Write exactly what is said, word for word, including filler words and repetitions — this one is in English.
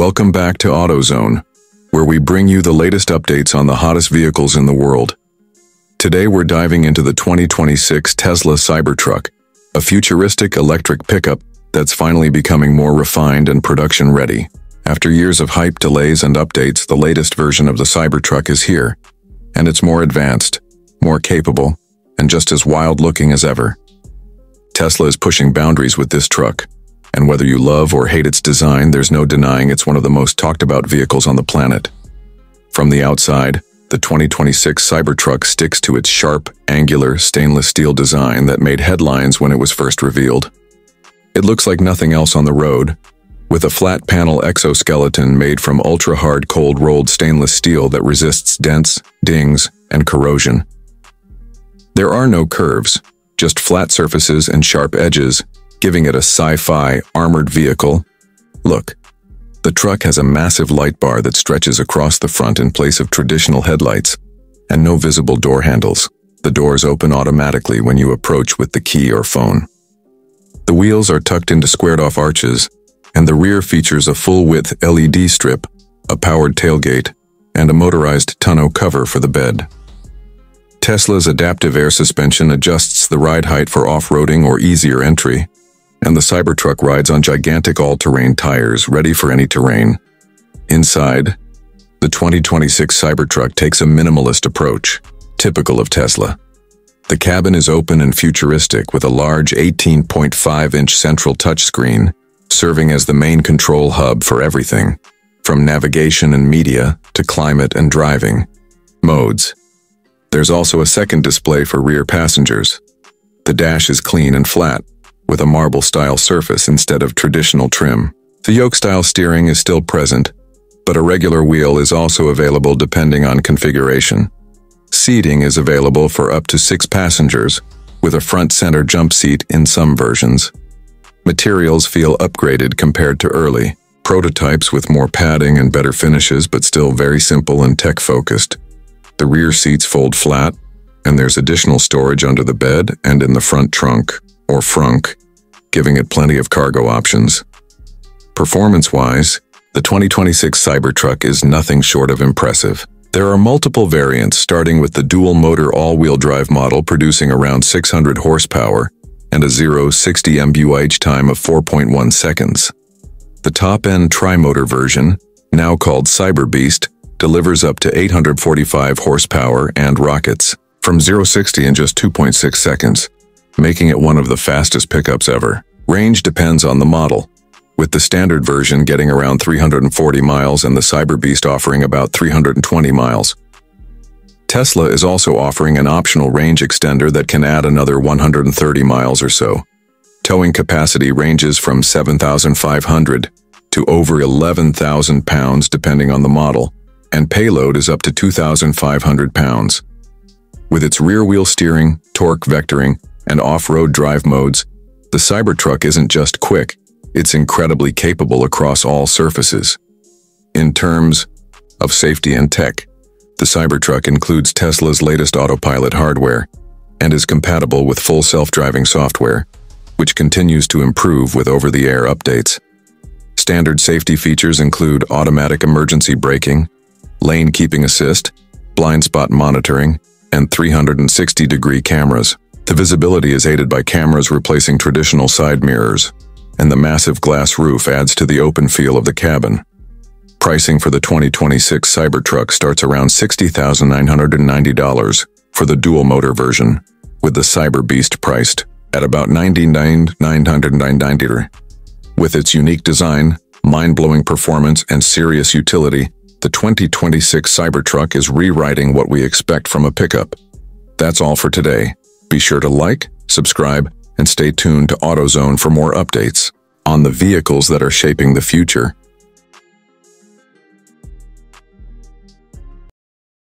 Welcome back to AutoZone, where we bring you the latest updates on the hottest vehicles in the world. Today we're diving into the twenty twenty-six Tesla Cybertruck, a futuristic electric pickup that's finally becoming more refined and production ready. After years of hype, delays, and updates, the latest version of the Cybertruck is here, and it's more advanced, more capable, and just as wild-looking as ever. Tesla is pushing boundaries with this truck, and whether you love or hate its design, there's no denying it's one of the most talked-about vehicles on the planet. From the outside, the twenty twenty-six Cybertruck sticks to its sharp, angular, stainless steel design that made headlines when it was first revealed. It looks like nothing else on the road, with a flat-panel exoskeleton made from ultra-hard cold-rolled stainless steel that resists dents, dings, and corrosion. There are no curves, just flat surfaces and sharp edges, giving it a sci-fi, armored vehicle look. The truck has a massive light bar that stretches across the front in place of traditional headlights, and no visible door handles. The doors open automatically when you approach with the key or phone. The wheels are tucked into squared-off arches, and the rear features a full-width L E D strip, a powered tonneau, and a motorized tonneau cover for the bed. Tesla's adaptive air suspension adjusts the ride height for off-roading or easier entry, and the Cybertruck rides on gigantic all-terrain tires ready for any terrain. Inside, the twenty twenty-six Cybertruck takes a minimalist approach, typical of Tesla. The cabin is open and futuristic, with a large eighteen point five inch central touchscreen, serving as the main control hub for everything, from navigation and media to climate and driving modes. There's also a second display for rear passengers. The dash is clean and flat, with a marble-style surface instead of traditional trim. The yoke-style steering is still present, but a regular wheel is also available depending on configuration. Seating is available for up to six passengers, with a front-center jump seat in some versions. Materials feel upgraded compared to early prototypes, with more padding and better finishes, but still very simple and tech-focused. The rear seats fold flat, and there's additional storage under the bed and in the front trunk, or frunk, giving it plenty of cargo options. Performance-wise, the twenty twenty-six Cybertruck is nothing short of impressive. There are multiple variants, starting with the dual-motor all-wheel drive model producing around six hundred horsepower and a zero to sixty miles per hour time of four point one seconds. The top-end tri-motor version, now called Cyberbeast, delivers up to eight hundred forty-five horsepower and rockets from zero to sixty in just two point six seconds, making it one of the fastest pickups ever. Range depends on the model, with the standard version getting around three hundred forty miles and the Cyberbeast offering about three hundred twenty miles. Tesla is also offering an optional range extender that can add another one hundred thirty miles or so. Towing capacity ranges from seven thousand five hundred to over eleven thousand pounds depending on the model, and payload is up to two thousand five hundred pounds. With its rear-wheel steering, torque vectoring, and off-road drive modes, the Cybertruck isn't just quick, it's incredibly capable across all surfaces. In terms of safety and tech, the Cybertruck includes Tesla's latest autopilot hardware and is compatible with full self-driving software, which continues to improve with over-the-air updates. Standard safety features include automatic emergency braking, lane keeping assist, blind spot monitoring, and three hundred sixty degree cameras. The visibility is aided by cameras replacing traditional side mirrors, and the massive glass roof adds to the open feel of the cabin. Pricing for the twenty twenty-six Cybertruck starts around sixty thousand nine hundred ninety dollars for the dual-motor version, with the Cyberbeast priced at about ninety-nine thousand nine hundred ninety dollars. With its unique design, mind-blowing performance, and serious utility, the twenty twenty-six Cybertruck is rewriting what we expect from a pickup. That's all for today. Be sure to like, subscribe, and stay tuned to AutoZone for more updates on the vehicles that are shaping the future.